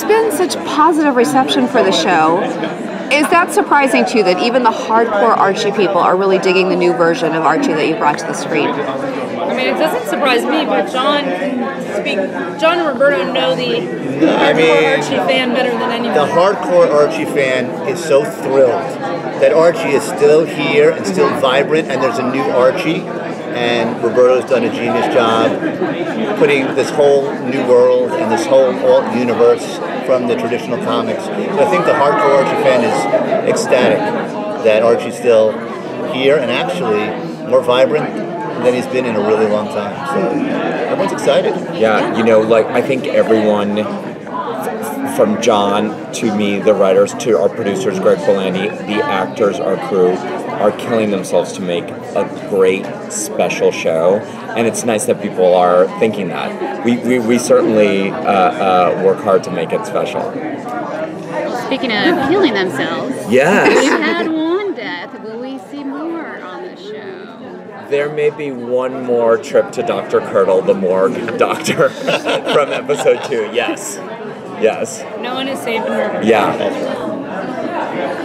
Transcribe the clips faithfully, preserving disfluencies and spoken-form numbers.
there's been such positive reception for the show, is that surprising to you that even the hardcore Archie people are really digging the new version of Archie that you brought to the screen? I mean, it doesn't surprise me, but Jon can speak. Jon and Roberto know the hardcore I mean, Archie fan better than anyone. The hardcore Archie fan is so thrilled that Archie is still here and still mm-hmm. vibrant, and there's a new Archie. And Roberto's done a genius job putting this whole new world and this whole alt universe from the traditional comics. So I think the hardcore Archie fan is ecstatic that Archie's still here and actually more vibrant than he's been in a really long time. So everyone's excited. Yeah, you know, like I think everyone from Jon to me, the writers, to our producers, Greg Belandi, the actors, our crew, are killing themselves to make a great special show, and it's nice that people are thinking that. We we, we certainly uh, uh, work hard to make it special. Speaking of killing themselves, yes, we've had one death. Will we see more on the show? There may be one more trip to Doctor Kirtle, the morgue doctor, from episode two. Yes, yes. No one is saving her. Yeah. That's right.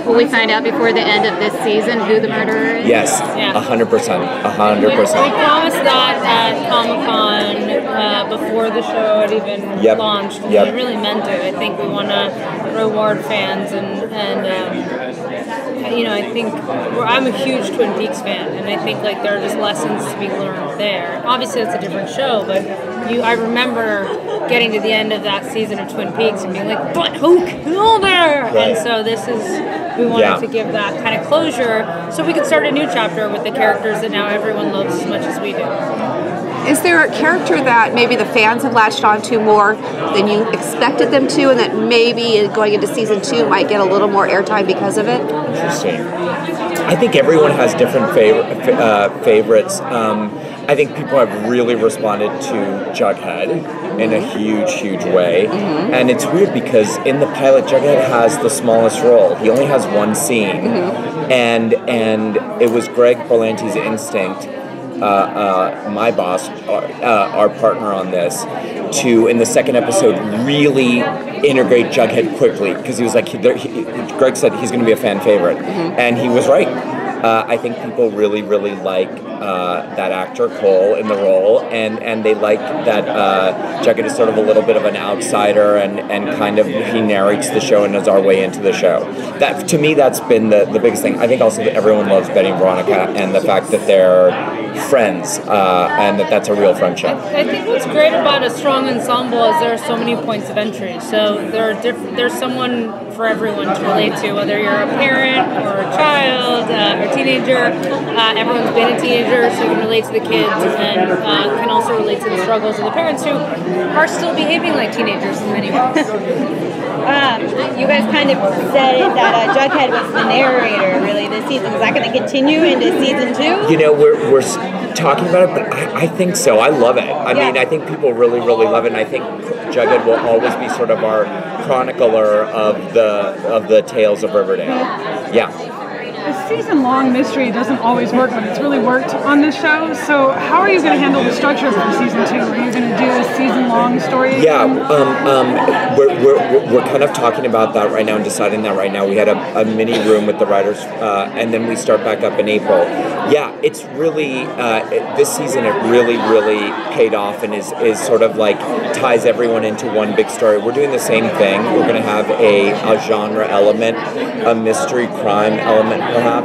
Will we find out before the end of this season who the murderer is? Yes, a hundred percent, a hundred percent. We promised that at Comic-Con uh, before the show had even yep. launched. Yep. We really meant it. I think we want to reward fans, and and um, you know, I think well, I'm a huge Twin Peaks fan, and I think like there are just lessons to be learned there. Obviously, it's a different show, but you, I remember getting to the end of that season of Twin Peaks and being like, but who killed her? Right. And so this is, we wanted yeah. to give that kind of closure so we could start a new chapter with the characters that now everyone loves as much as we do. Is there a character that maybe the fans have latched onto more than you expected them to, and that maybe going into season two might get a little more airtime because of it? Interesting. I think everyone has different favor uh, favorites. Um, I think people have really responded to Jughead in a huge, huge way. Mm-hmm. And it's weird because in the pilot, Jughead has the smallest role. He only has one scene. Mm-hmm. And and it was Greg Berlanti's instinct, uh, uh, my boss, our, uh, our partner on this, to, in the second episode, really integrate Jughead quickly. Because he was like, he, he, Greg said he's going to be a fan favorite. Mm-hmm. And he was right. Uh, I think people really, really like uh, that actor, Cole, in the role, and, and they like that uh, Jughead is sort of a little bit of an outsider, and, and kind of he narrates the show and is our way into the show. That to me, that's been the, the biggest thing. I think also that everyone loves Betty and Veronica, and the fact that they're friends, uh, and that that's a real friendship. I, I think what's great about a strong ensemble is there are so many points of entry. So there are diff there's someone for everyone to relate to, whether you're a parent or a child uh, or a teenager. Uh, everyone's been a teenager, so you can relate to the kids, and uh, can also relate to the struggles of the parents who are still behaving like teenagers in many ways. Um, you guys kind of said that uh, Jughead was the narrator, really, this season. Is that going to continue into season two? You know, we're, we're talking about it, but I, I think so. I love it. I yeah. mean, I think people really, really love it, and I think Jughead will always be sort of our chronicler of the, of the tales of Riverdale. Yeah. A season-long mystery doesn't always work, but it's really worked on this show. So how are you going to handle the structure for season two? Are you going to do a season-long story? Yeah, um, um, we're, we're, we're kind of talking about that right now and deciding that right now. We had a, a mini room with the writers, uh, and then we start back up in April. Yeah, it's really, uh, it, this season it really, really paid off, and is, is sort of like ties everyone into one big story. We're doing the same thing. We're going to have a, a genre element, a mystery crime element, perhaps.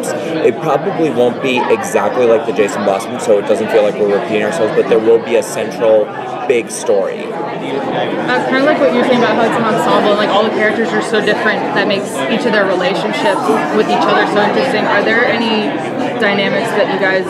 It probably won't be exactly like the Jason Blossom, so it doesn't feel like we're repeating ourselves, but there will be a central big story. Uh, kind of like what you were saying about how it's an ensemble, like all the characters are so different, that makes each of their relationships with each other so interesting. Are there any dynamics that you guys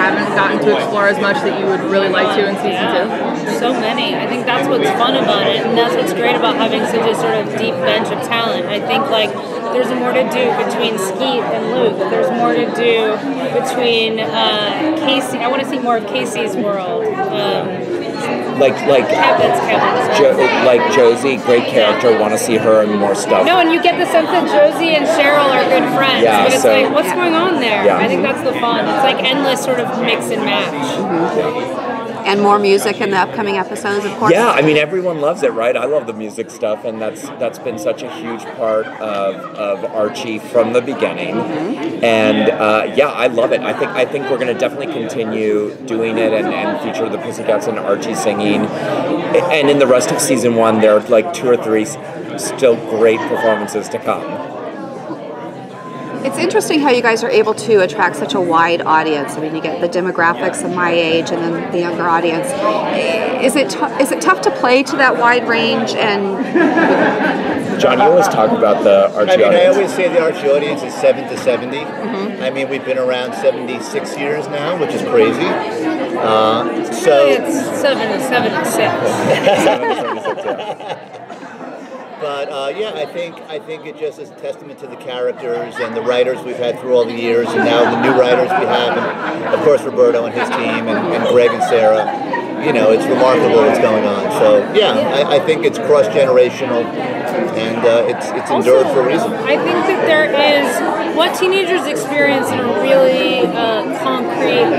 haven't gotten to explore as much that you would really like to in season two? So many. I think that's what's fun about it, and that's what's great about having such a sort of deep bench of talent. I think like there's more to do between Skeet and Luke. There's more to do between uh, Casey. I want to see more of Casey's world. Um, Like like Kevin's, Kevin's. Jo like Josie, great character. Want to see her and more stuff. No, and you get the sense that Josie and Cheryl are good friends. Yeah, but it's so, like, what's yeah. going on there? Yeah. I think that's the fun. It's like endless sort of mix and match. Mm-hmm. Yeah. and more music in the upcoming episodes, of course. Yeah, I mean, everyone loves it, right? I love the music stuff, and that's that's been such a huge part of, of Archie from the beginning. Mm-hmm. And uh, yeah, I love it. I think I think we're going to definitely continue doing it and, and feature the Pussycats and Archie singing. And in the rest of season one, there are like two or three still great performances to come. It's interesting how you guys are able to attract such a wide audience. I mean, you get the demographics of my age and then the younger audience. Is it t- is it tough to play to that wide range? And John, you always talk about the Archie I mean, audience. I always say the Archie audience is seven to seventy. Mm-hmm. I mean, we've been around seventy-six years now, which is crazy. Uh, so it's seven to seventy-six. seven to seventy-six, yeah. But uh, yeah, I think I think it just is a testament to the characters and the writers we've had through all the years, and now the new writers we have, and of course Roberto and his team, and, and Greg and Sarah. You know, it's remarkable what's going on. So yeah, I, I think it's cross generational, and uh, it's it's endured also, for a reason. I think that there is what teenagers experience in a really uh, concrete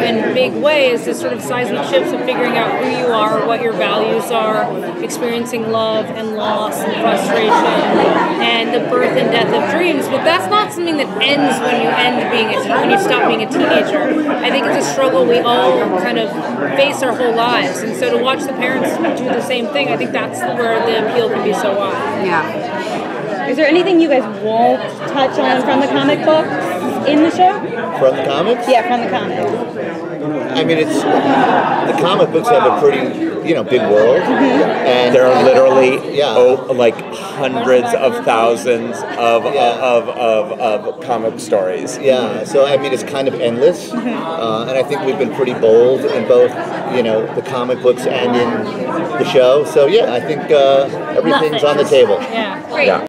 and big way is this sort of seismic shifts of figuring out who you are, what your values are, experiencing love and loss and frustration. And the birth and death of dreams, but that's not something that ends when you end being a when you stop being a teenager. I think it's a struggle we all kind of face our whole lives, and so to watch the parents do the same thing, I think that's where the appeal can be so wide. Yeah. Is there anything you guys won't touch on from the comic books in the show? From the comics? Yeah, from the comics. I mean, it's the comic books have a pretty. You know, big world, and there are literally yeah. oh, like hundreds of thousands of, yeah. of, of of of comic stories. Yeah, so I mean, it's kind of endless, uh, and I think we've been pretty bold in both, you know, the comic books and in the show. So yeah, I think uh, everything's Nothing. on the table. Yeah, great. Yeah.